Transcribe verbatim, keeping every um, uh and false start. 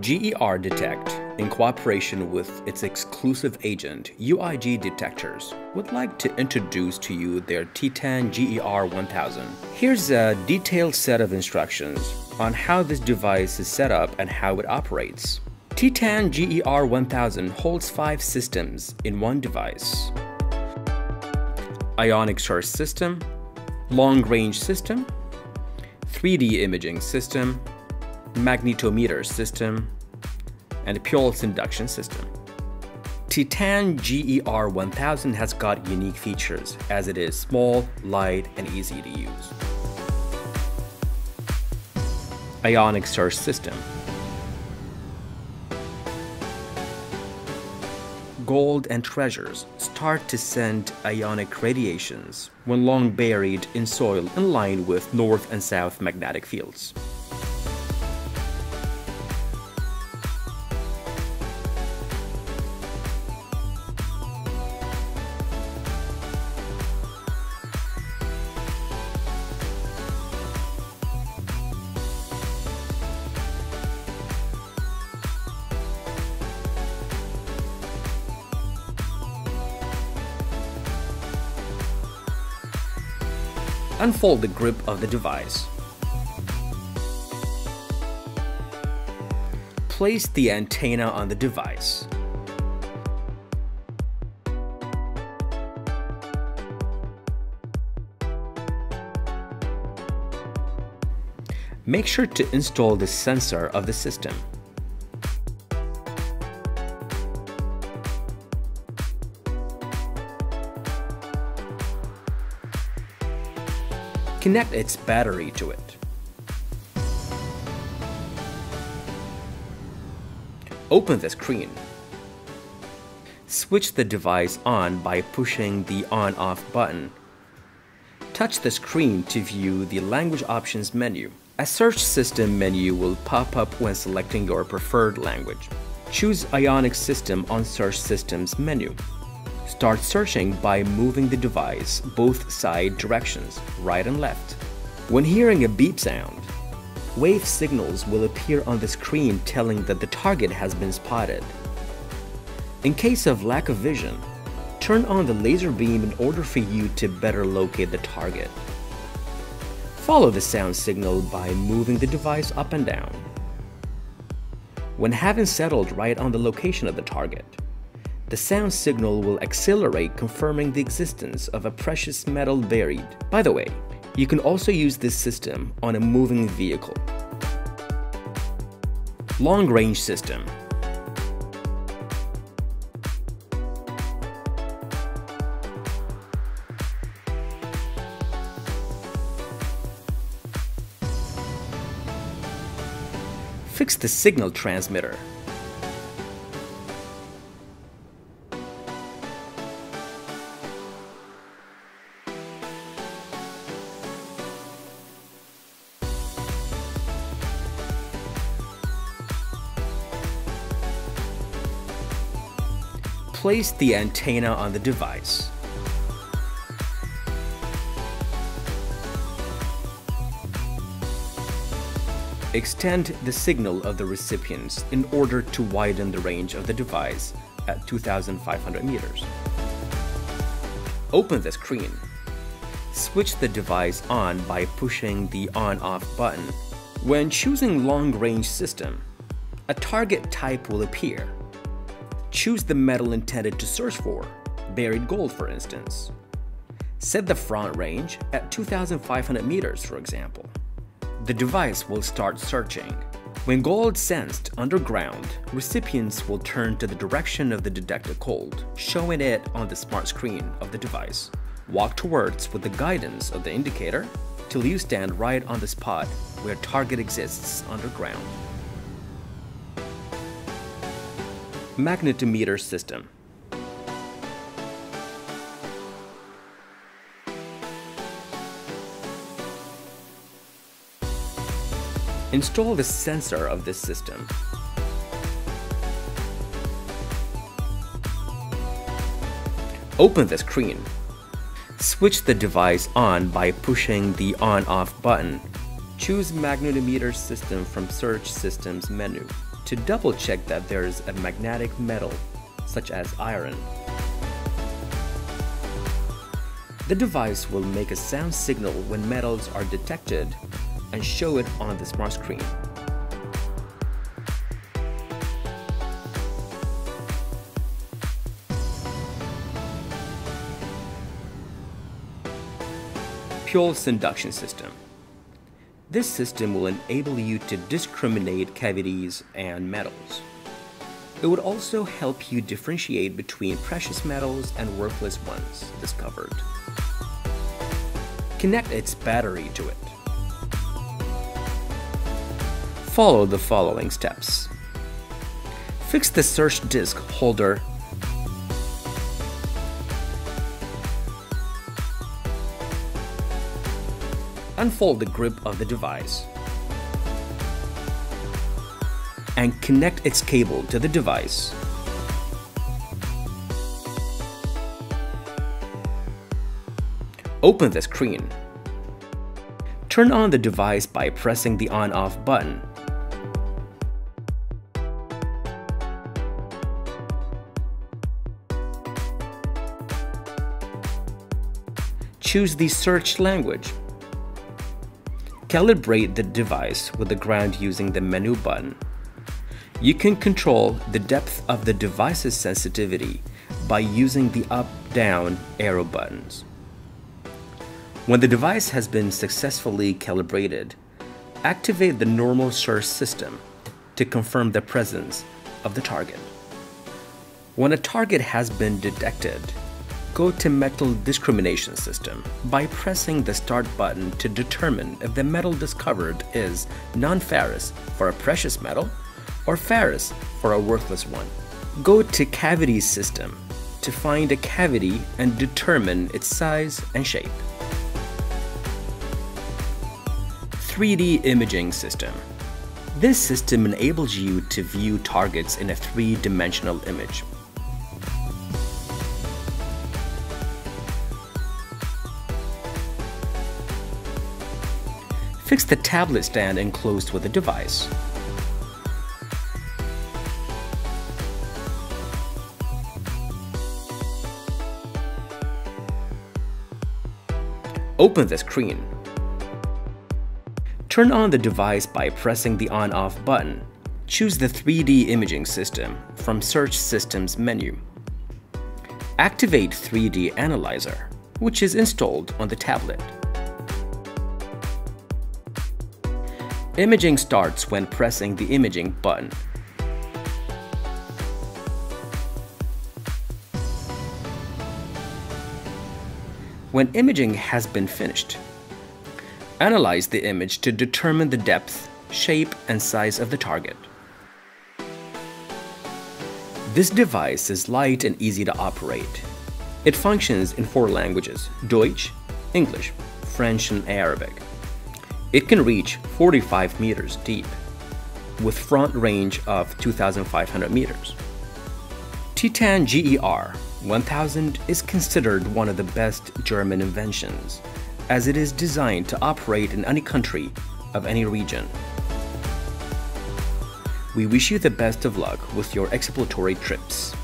G E R Detect, in cooperation with its exclusive agent, U I G Detectors, would like to introduce to you their Titan G E R one thousand. Here's a detailed set of instructions on how this device is set up and how it operates. Titan G E R one thousand holds five systems in one device: ionic charge system, long-range system, three D imaging system, magnetometer system, and pulse induction system. Titan G E R one thousand has got unique features as it is small, light, and easy to use. Ionic charge system. Gold and treasures start to send ionic radiations when long buried in soil in line with north and south magnetic fields. Unfold the grip of the device. Place the antenna on the device. Make sure to install the sensor of the system. Connect its battery to it. Open the screen. Switch the device on by pushing the on-off button. Touch the screen to view the language options menu. A search system menu will pop up when selecting your preferred language. Choose Ionic System on Search Systems menu. Start searching by moving the device both side directions, right and left. When hearing a beep sound, wave signals will appear on the screen telling that the target has been spotted. In case of lack of vision, turn on the laser beam in order for you to better locate the target. Follow the sound signal by moving the device up and down. When having settled right on the location of the target, the sound signal will accelerate, confirming the existence of a precious metal buried. By the way, you can also use this system on a moving vehicle. Long-range system. Fix the signal transmitter. Place the antenna on the device. Extend the signal of the recipients in order to widen the range of the device at two thousand five hundred meters. Open the screen. Switch the device on by pushing the on-off button. When choosing long-range system, a target type will appear. Choose the metal intended to search for, buried gold for instance. Set the front range at two thousand five hundred meters, for example. The device will start searching. When gold sensed underground, recipients will turn to the direction of the detected gold, showing it on the smart screen of the device. Walk towards with the guidance of the indicator till you stand right on the spot where target exists underground. Magnetometer system. Install the sensor of this system. Open the screen. Switch the device on by pushing the on-off button. Choose magnetometer system from Search Systems menu. To to double check that there is a magnetic metal, such as iron. The device will make a sound signal when metals are detected and show it on the smart screen. Pulse induction system. This system will enable you to discriminate cavities and metals. It would also help you differentiate between precious metals and worthless ones discovered. Connect its battery to it. Follow the following steps. Fix the search disc holder. Unfold the grip of the device and connect its cable to the device. Open the screen. Turn on the device by pressing the on-off button. Choose the search language. Calibrate the device with the ground using the menu button. You can control the depth of the device's sensitivity by using the up-down arrow buttons. When the device has been successfully calibrated, activate the normal search system to confirm the presence of the target. When a target has been detected, go to Metal Discrimination System by pressing the Start button to determine if the metal discovered is non-ferrous for a precious metal or ferrous for a worthless one. Go to Cavity System to find a cavity and determine its size and shape. three D Imaging System. This system enables you to view targets in a three-dimensional image. Fix the tablet stand enclosed with the device. Open the screen. Turn on the device by pressing the on-off button. Choose the three D imaging system from Search Systems menu. Activate three D Analyzer, which is installed on the tablet. Imaging starts when pressing the imaging button. When imaging has been finished, analyze the image to determine the depth, shape, and size of the target. This device is light and easy to operate. It functions in four languages: Deutsch, English, French, and Arabic. It can reach forty-five meters deep, with front range of two thousand five hundred meters. Titan G E R one thousand is considered one of the best German inventions, as it is designed to operate in any country of any region. We wish you the best of luck with your exploratory trips.